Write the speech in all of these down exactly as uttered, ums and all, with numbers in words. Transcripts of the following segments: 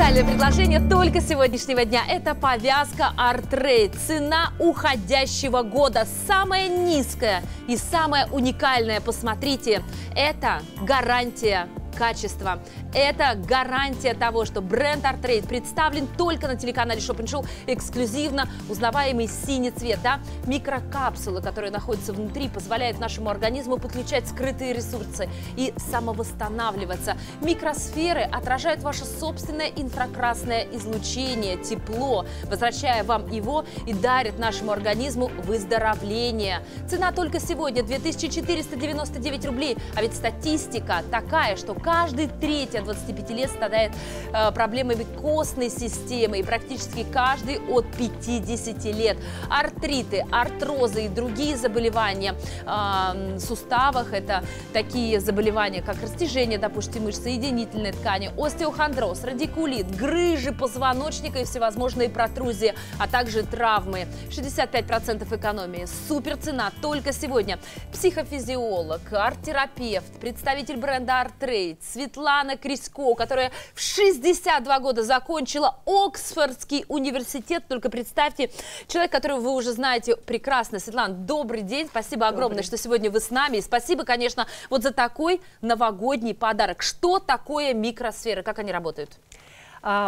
Специальное предложение только сегодняшнего дня. Это повязка Артрейд. Цена уходящего года. Самая низкая и самая уникальная. Посмотрите, это гарантия качества. Это гарантия того, что бренд Артрейд представлен только на телеканале Shop and Show, эксклюзивно узнаваемый синий цвет. Да? Микрокапсулы, которые находятся внутри, позволяют нашему организму подключать скрытые ресурсы и самовосстанавливаться. Микросферы отражают ваше собственное инфракрасное излучение, тепло, возвращая вам его и дарят нашему организму выздоровление. Цена только сегодня две тысячи четыреста девяносто девять рублей, а ведь статистика такая, что каждый третий от двадцати пяти лет страдает э, проблемами костной системы, и практически каждый от пятидесяти лет. Артриты, артрозы и другие заболевания э, в суставах – это такие заболевания, как растяжение, допустим, мышц, соединительной ткани, остеохондроз, радикулит, грыжи позвоночника и всевозможные протрузии, а также травмы. шестьдесят пять процентов экономии. Суперцена только сегодня. Психофизиолог, арт-терапевт, представитель бренда Артрейд Светлана Криско, которая в шестьдесят два года закончила Оксфордский университет. Только представьте, человек, которого вы уже знаете прекрасно. Светлана, добрый день. Спасибо огромное, добрый. Что сегодня вы с нами. И спасибо, конечно, вот за такой новогодний подарок. Что такое микросферы? Как они работают?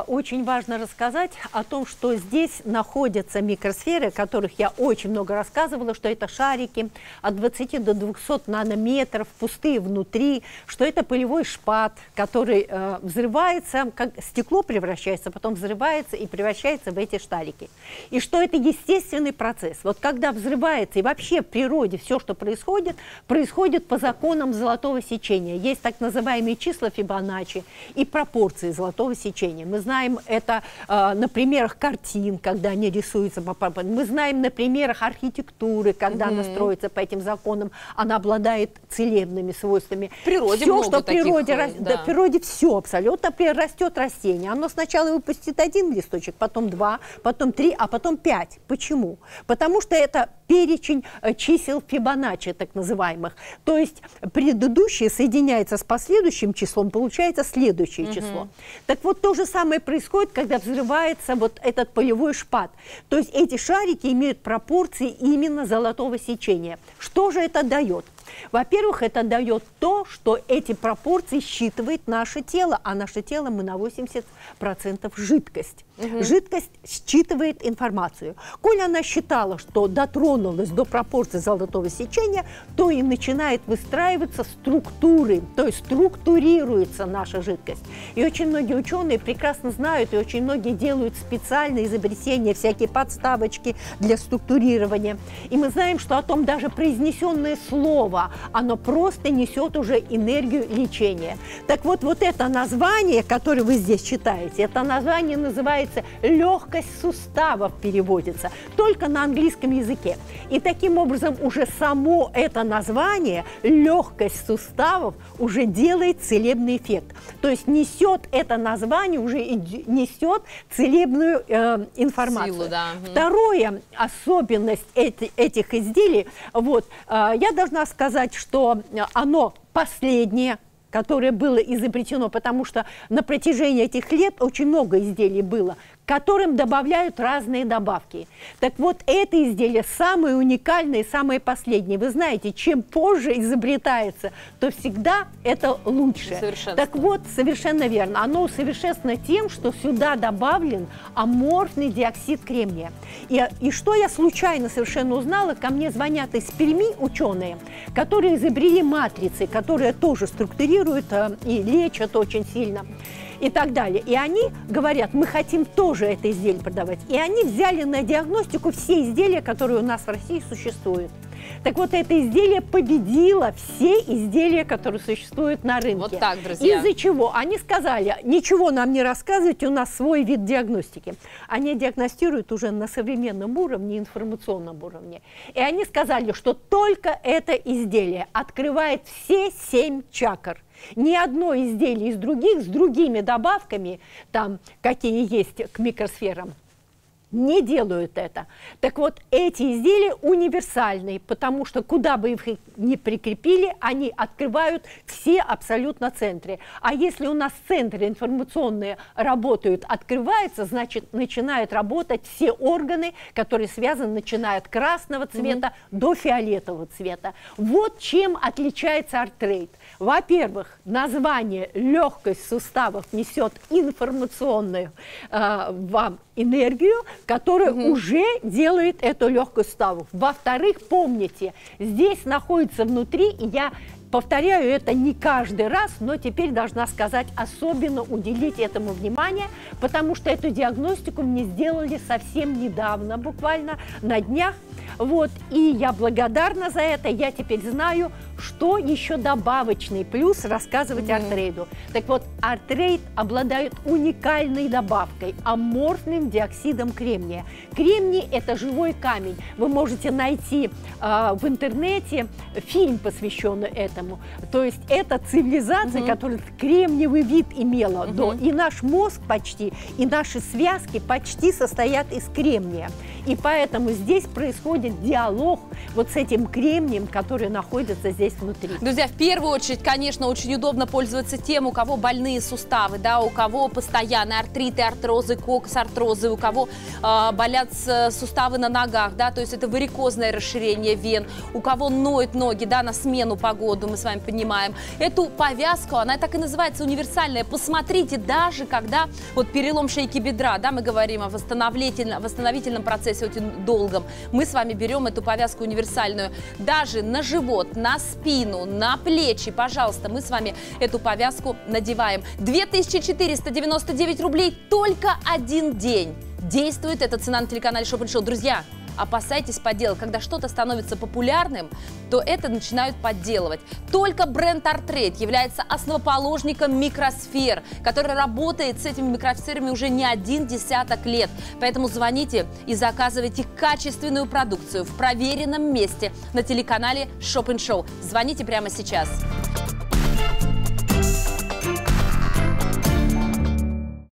Очень важно рассказать о том, что здесь находятся микросферы, о которых я очень много рассказывала, что это шарики от двадцати до двухсот нанометров, пустые внутри, что это пылевой шпат, который э, взрывается, как стекло превращается, потом взрывается и превращается в эти шарики. И что это естественный процесс. Вот когда взрывается, и вообще в природе все, что происходит, происходит по законам золотого сечения. Есть так называемые числа Фибоначчи и пропорции золотого сечения. Мы знаем это э, на примерах картин, когда они рисуются. Мы знаем на примерах архитектуры, когда mm-hmm. она строится по этим законам. Она обладает целебными свойствами. В природе все, много что в природе, таких, да. Да, в природе все абсолютно. Например, растет растение. Оно сначала выпустит один листочек, потом два, потом три, а потом пять. Почему? Потому что это перечень чисел Фибоначчи, так называемых. То есть предыдущее соединяется с последующим числом, получается следующее mm-hmm. число. Так вот, тоже То же самое происходит, когда взрывается вот этот полевой шпат. То есть эти шарики имеют пропорции именно золотого сечения. Что же это дает? Во-первых, это дает то, что эти пропорции считывает наше тело, а наше тело мы на восемьдесят процентов жидкость. Угу. Жидкость считывает информацию. Коль она считала, что дотронулась до пропорции золотого сечения, то и начинает выстраиваться структуры, то есть структурируется наша жидкость. И очень многие ученые прекрасно знают, и очень многие делают специальные изобретения, всякие подставочки для структурирования. И мы знаем, что о том даже произнесенное слово, оно просто несет уже энергию лечения. Так вот, вот это название, которое вы здесь читаете, это название называется «легкость суставов» переводится, только на английском языке. И таким образом уже само это название «легкость суставов» уже делает целебный эффект. То есть несет это название, уже несет целебную э, информацию. Силу, да. Второе, особенность эти, этих изделий, вот, э, я должна сказать, сказать, что оно последнее, которое было изобретено, потому что на протяжении этих лет очень много изделий было, которым добавляют разные добавки. Так вот, это изделие самое уникальное и самое последнее. Вы знаете, чем позже изобретается, то всегда это лучше. Так вот, совершенно верно. Оно усовершенствовано тем, что сюда добавлен аморфный диоксид кремния. И, и что я случайно совершенно узнала, ко мне звонят из Перми ученые, которые изобрели матрицы, которые тоже структурируют э, и лечат очень сильно. И так далее. И они говорят, мы хотим тоже это изделие продавать. И они взяли на диагностику все изделия, которые у нас в России существуют. Так вот, это изделие победило все изделия, которые существуют на рынке. Вот так, друзья. Из-за чего? Они сказали, ничего нам не рассказывайте, у нас свой вид диагностики. Они диагностируют уже на современном уровне, информационном уровне. И они сказали, что только это изделие открывает все семь чакр. Ни одно изделие из других с другими добавками, там, какие есть к микросферам, не делают это. Так вот, эти изделия универсальные, потому что куда бы их ни прикрепили, они открывают все абсолютно центры. А если у нас центры информационные работают, открываются, значит, начинают работать все органы, которые связаны, начиная от красного цвета mm-hmm. до фиолетового цвета. Вот чем отличается Артрейд. Во-первых, название «Легкость в суставах» несет информационную э, вам энергию, которая угу. уже делает эту легкую ставу. Во-вторых, помните, здесь находится внутри, и я повторяю это не каждый раз, но теперь должна сказать, особенно уделить этому внимание, потому что эту диагностику мне сделали совсем недавно, буквально на днях. Вот, и я благодарна за это, я теперь знаю, что еще добавочный плюс рассказывать mm-hmm. Артрейду. Так вот, Артрейд обладает уникальной добавкой, аморфным диоксидом кремния. Кремний – это живой камень. Вы можете найти э, в интернете фильм, посвященный этому. То есть это цивилизация, mm-hmm. которая кремниевый вид имела. Mm-hmm. до. И наш мозг почти, и наши связки почти состоят из кремния. И поэтому здесь происходит диалог вот с этим кремнием, который находится здесь внутри. Друзья, в первую очередь, конечно, очень удобно пользоваться тем, у кого больные суставы, да, у кого постоянные артриты, артрозы, коксартрозы, у кого э, болят суставы на ногах, да, то есть это варикозное расширение вен, у кого ноют ноги, да, на смену погоду, мы с вами понимаем. Эту повязку, она так и называется, универсальная. Посмотрите, даже когда вот перелом шейки бедра, да, мы говорим о восстановительном, восстановительном процессе, очень долгом. Мы с вами берем эту повязку универсальную даже на живот, на спину, на плечи. Пожалуйста, мы с вами эту повязку надеваем. две тысячи четыреста девяносто девять рублей только один день. Действует эта цена на телеканале Shop and Show. Друзья, опасайтесь подделок. Когда что-то становится популярным, то это начинают подделывать. Только бренд Артрейд является основоположником микросфер, который работает с этими микросферами уже не один десяток лет. Поэтому звоните и заказывайте качественную продукцию в проверенном месте на телеканале Shop and Show. Звоните прямо сейчас.